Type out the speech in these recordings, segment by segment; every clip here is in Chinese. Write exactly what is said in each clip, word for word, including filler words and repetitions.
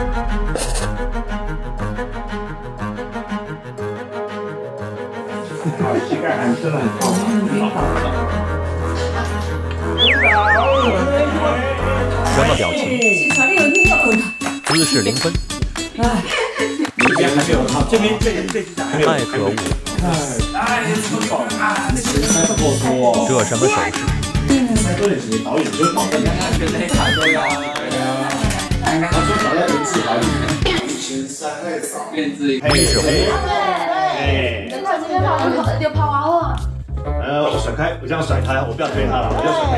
好，膝盖还真的很痛，很好。什么表情？姿势零分。哎，这边还没有好，这边这这只脚还没有。太可恶！哎，这手啊，这手太过多。这什么手势？再多点时间，导演就保证。他觉得那卡多呀，他说导演能治好你。一三二扫，变自己。黑手。哎。 有跑完了。呃，我甩开，我这样甩开，我不要推他了，我就甩开，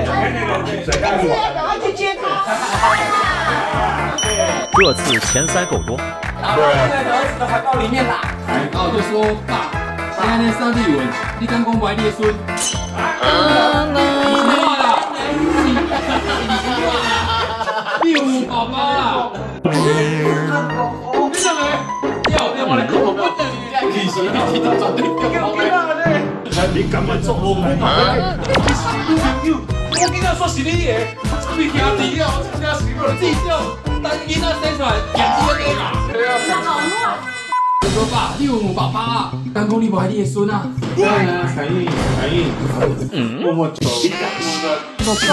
甩开我。然后去接他。这次前三够多。对。儿子的怀抱里面啦。然后就说爸，现在那上帝文，你刚公怀你的孙。嗯。你听话啦。你听话啦。第五宝宝啦。你上来。要不要我来搞我们？ 你敢不做我们吗？我跟他说是你的，你听你的，我听是我的弟兄，但是他生出来也是我的啦。真好看。我说爸，你有母爸爸啊？但讲你无爱你的孙啊。对啊，可以可以。嗯，我我做。做做做。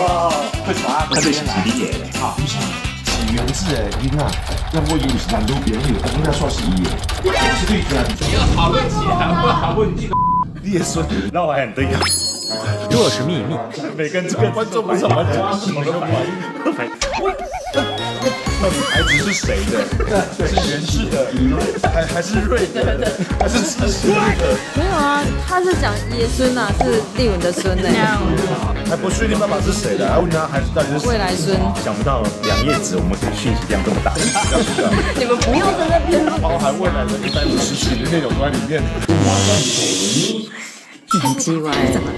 哦，快查，快去查你的。好，你查。 原字哎，你看，要不就是南都别人有，我们在算十一耶，是对的。你要讨论起来，不讨论你，你也说，那我还很对呀。这是秘密，每个人这个观众不怎么讲，什么都反应。到底孩子是谁的？是袁氏的，还还是瑞的，还是智叔的？没有啊，他是讲爷孙啊，是丽文的孙哎。 还不确定爸爸是谁的，还问他孩子到底是未来孙。想不到两页纸，我们可以讯息量这么大。你们不用在那边包含未来的一百五十集的内容在里面。很奇怪，怎么？